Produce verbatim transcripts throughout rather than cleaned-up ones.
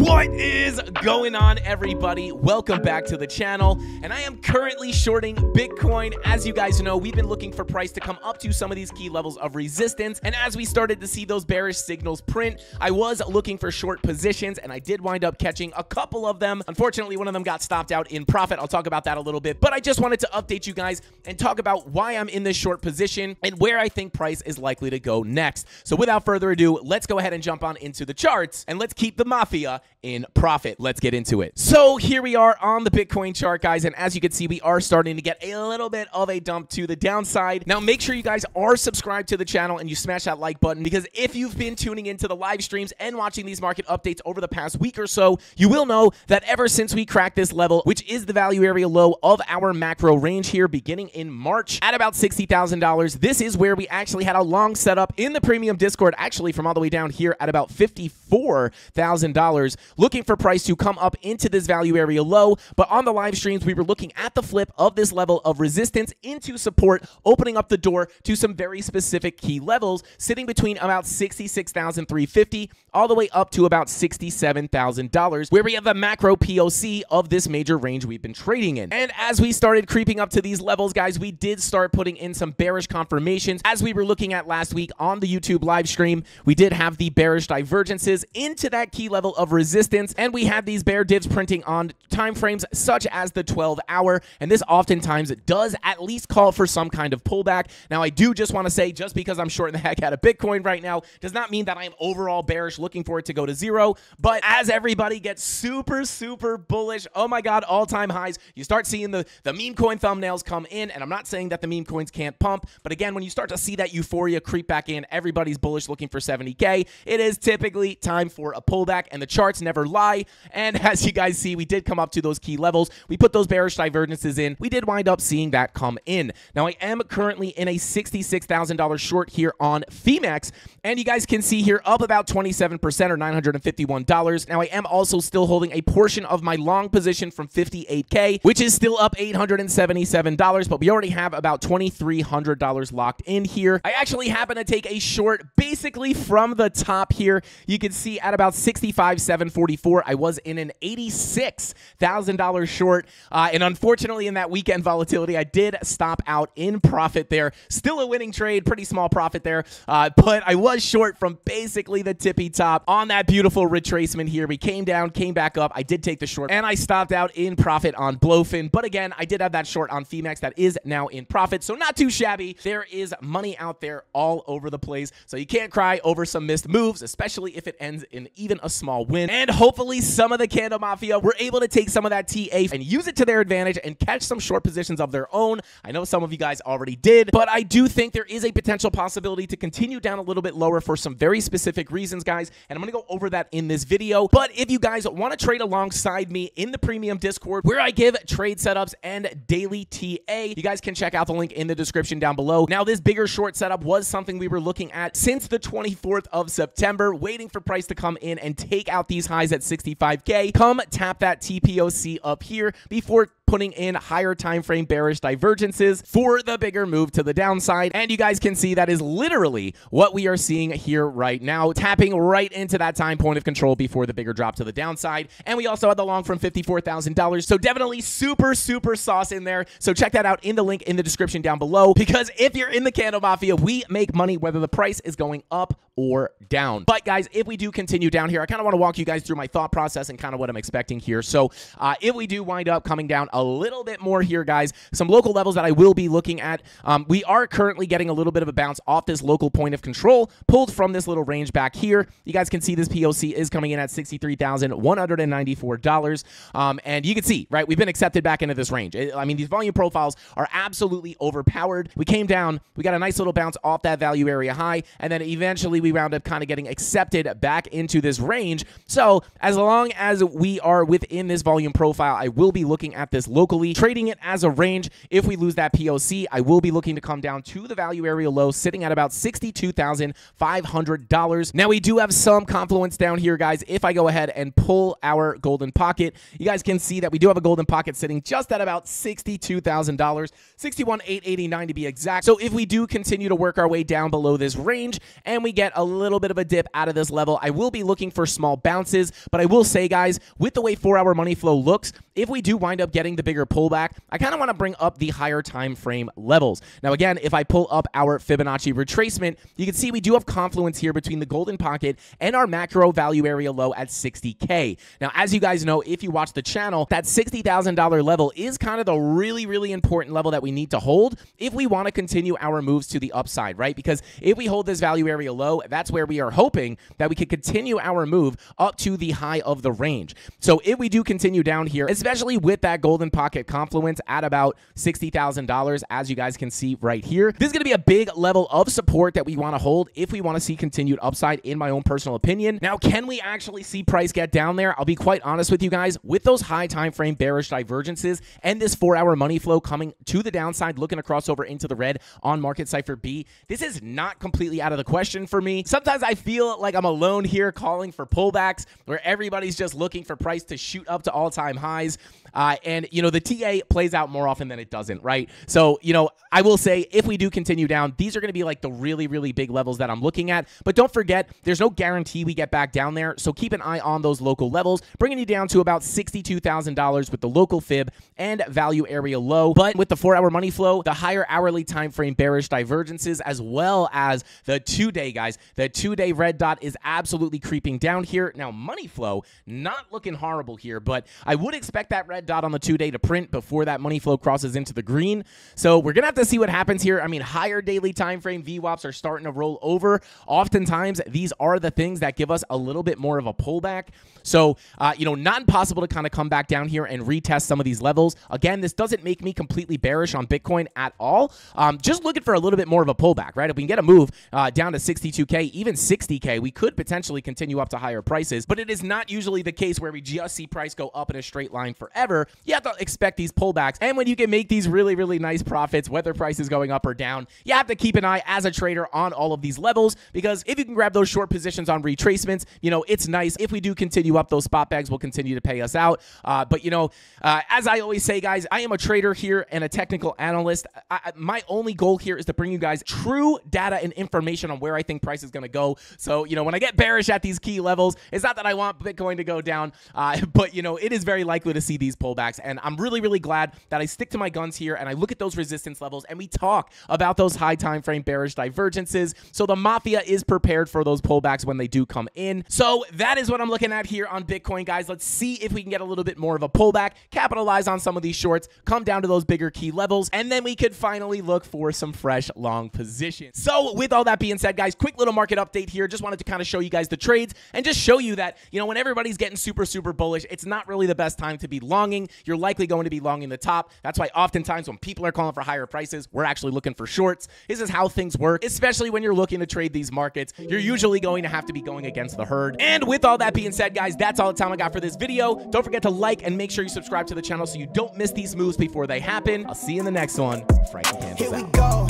What is going on, everybody? Welcome back to the channel. And I am currently shorting Bitcoin. As you guys know, we've been looking for price to come up to some of these key levels of resistance. And as we started to see those bearish signals print, I was looking for short positions, and I did wind up catching a couple of them. Unfortunately, one of them got stopped out in profit. I'll talk about that a little bit, but I just wanted to update you guys and talk about why I'm in this short position and where I think price is likely to go next. So without further ado, let's go ahead and jump on into the charts, and let's keep the mafia in profit. Let's get into it. So here we are on the Bitcoin chart, guys, and as you can see, we are starting to get a little bit of a dump to the downside. Now make sure you guys are subscribed to the channel and you smash that like button, because if you've been tuning into the live streams and watching these market updates over the past week or so, you will know that ever since we cracked this level, which is the value area low of our macro range here beginning in March at about sixty thousand dollars, this is where we actually had a long setup in the premium Discord, actually from all the way down here at about fifty-four thousand dollars, looking for price to come up into this value area low. But on the live streams, we were looking at the flip of this level of resistance into support, opening up the door to some very specific key levels, sitting between about sixty-six thousand three hundred fifty dollars all the way up to about sixty-seven thousand dollars, where we have the macro P O C of this major range we've been trading in. And as we started creeping up to these levels, guys, we did start putting in some bearish confirmations. As we were looking at last week on the YouTube live stream, we did have the bearish divergences into that key level of resistance, and we had these bear dips printing on time frames such as the twelve hour, and this oftentimes does at least call for some kind of pullback. Now I do just want to say, just because I'm shorting the heck out of Bitcoin right now does not mean that I'm overall bearish looking for it to go to zero. But as everybody gets super super bullish, oh my god, all-time highs, you start seeing the the meme coin thumbnails come in. And I'm not saying that the meme coins can't pump, but again, when you start to see that euphoria creep back in, everybody's bullish looking for seventy K, it is typically time for a pullback, and the charts never lie. And as you guys see, we did come up to those key levels. We put those bearish divergences in. We did wind up seeing that come in. Now I am currently in a sixty-six thousand dollars short here on Phemex, and you guys can see here up about twenty-seven percent or nine hundred fifty-one dollars. Now I am also still holding a portion of my long position from fifty-eight K, which is still up eight hundred seventy-seven dollars, but we already have about twenty-three hundred dollars locked in here. I actually happen to take a short basically from the top here. You can see at about sixty-five thousand seven hundred forty-four dollars, I was in an eighty-six thousand dollars short, uh, and unfortunately in that weekend volatility, I did stop out in profit there. Still a winning trade, pretty small profit there, uh, but I was short from basically the tippy top on that beautiful retracement here. We came down, came back up, I did take the short, and I stopped out in profit on Blofin. But again, I did have that short on Phemex that is now in profit, so not too shabby. There is money out there all over the place, so you can't cry over some missed moves, especially if it ends in even a small win. And hopefully some of the Candle Mafia were able to take some of that T A and use it to their advantage and catch some short positions of their own. I know some of you guys already did, but I do think there is a potential possibility to continue down a little bit lower for some very specific reasons, guys, and I'm gonna go over that in this video. But if you guys want to trade alongside me in the premium Discord, where I give trade setups and daily T A, you guys can check out the link in the description down below. Now this bigger short setup was something we were looking at since the twenty-fourth of September, waiting for price to come in and take out these highs at sixty-five K, come tap that T P O C up here before putting in higher time frame bearish divergences for the bigger move to the downside. And you guys can see that is literally what we are seeing here right now, tapping right into that time point of control before the bigger drop to the downside. And we also had the long from fifty-four thousand dollars, so definitely super super sauce in there. So check that out in the link in the description down below, because if you're in the Candle Mafia, we make money whether the price is going up or down. But guys, if we do continue down here, I kind of want to walk you guys through my thought process and kind of what I'm expecting here. So uh, if we do wind up coming down a A little bit more here, guys, some local levels that I will be looking at. Um, we are currently getting a little bit of a bounce off this local point of control, pulled from this little range back here. You guys can see this P O C is coming in at sixty-three thousand one hundred ninety-four dollars. Um, and you can see, right, we've been accepted back into this range. It, I mean, these volume profiles are absolutely overpowered. We came down, we got a nice little bounce off that value area high, and then eventually we wound up kind of getting accepted back into this range. So as long as we are within this volume profile, I will be looking at this locally, trading it as a range. If we lose that P O C, I will be looking to come down to the value area low, sitting at about sixty-two thousand five hundred dollars. Now we do have some confluence down here, guys. If I go ahead and pull our golden pocket, you guys can see that we do have a golden pocket sitting just at about sixty-two thousand dollars, sixty-one thousand eight hundred eighty-nine to be exact. So if we do continue to work our way down below this range and we get a little bit of a dip out of this level. I will be looking for small bounces, but I will say, guys, with the way four-hour money flow looks, if we do wind up getting the bigger pullback, I kind of want to bring up the higher time frame levels. Now, again, if I pull up our Fibonacci retracement, you can see we do have confluence here between the golden pocket and our macro value area low at sixty K. Now, as you guys know, if you watch the channel, that sixty thousand dollar level is kind of the really, really important level that we need to hold if we want to continue our moves to the upside, right? Because if we hold this value area low, that's where we are hoping that we could continue our move up to the high of the range. So if we do continue down here, especially with that golden pocket confluence at about sixty thousand dollars, as you guys can see right here, this is going to be a big level of support that we want to hold if we want to see continued upside, in my own personal opinion. Now, can we actually see price get down there? I'll be quite honest with you guys, with those high time frame bearish divergences and this four-hour money flow coming to the downside, looking to cross over into the red on Market Cipher B, this is not completely out of the question for me. Sometimes I feel like I'm alone here calling for pullbacks, where everybody's just looking for price to shoot up to all-time highs. Uh, and, you know, the T A plays out more often than it doesn't, right? So, you know, I will say if we do continue down, these are going to be like the really, really big levels that I'm looking at. But don't forget, there's no guarantee we get back down there. So keep an eye on those local levels, bringing you down to about sixty-two thousand dollars with the local fib and value area low. But with the four-hour money flow, the higher hourly time frame bearish divergences, as well as the two-day, guys, the two-day red dot is absolutely creeping down here. Now, money flow, not looking horrible here, but I would expect that red dot on the two-day to print before that money flow crosses into the green. So we're gonna have to see what happens here. I mean, higher daily time frame V WAPs are starting to roll over. Oftentimes, these are the things that give us a little bit more of a pullback. So, uh, you know, not impossible to kind of come back down here and retest some of these levels. Again, this doesn't make me completely bearish on Bitcoin at all. Um, just looking for a little bit more of a pullback, right? If we can get a move uh, down to sixty-two K, even sixty K, we could potentially continue up to higher prices, but it is not usually the case where we just see price go up in a straight line forever. You have to expect these pullbacks, and when you can make these really, really nice profits, whether price is going up or down, you have to keep an eye as a trader on all of these levels, because if you can grab those short positions on retracements, you know, it's nice. If we do continue up, those spot bags will continue to pay us out. Uh, but, you know, uh, as I always say, guys, I am a trader here and a technical analyst. I, I, my only goal here is to bring you guys true data and information on where I think price is going to go. So, you know, when I get bearish at these key levels, it's not that I want Bitcoin to go down, uh, but, you know, it is very likely to see these pullbacks, and I'm really, really glad that I stick to my guns here and I look at those resistance levels and we talk about those high time frame bearish divergences, so the mafia is prepared for those pullbacks when they do come in. So that is what I'm looking at here on Bitcoin, guys. Let's see if we can get a little bit more of a pullback, capitalize on some of these shorts, come down to those bigger key levels, and then we could finally look for some fresh long positions. So with all that being said, guys, quick little market update here. Just wanted to kind of show you guys the trades and just show you that, you know, when everybody's getting super, super bullish, it's not really the best time to be long. You're likely going to be long in the top. That's why oftentimes when people are calling for higher prices, we're actually looking for shorts. This is how things work, especially when you're looking to trade these markets. You're usually going to have to be going against the herd. And with all that being said, guys, that's all the time I got for this video. Don't forget to like and make sure you subscribe to the channel so you don't miss these moves before they happen. I'll see you in the next one. Frankie Candles out. Here we go.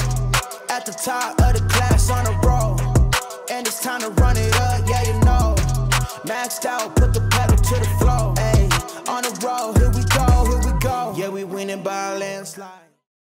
At the top of the class on a roll. And it's time to run it up, yeah, you know. Maxed out, put the pedal to the floor. On the road, here we go, here we go. Yeah, we winning by a landslide.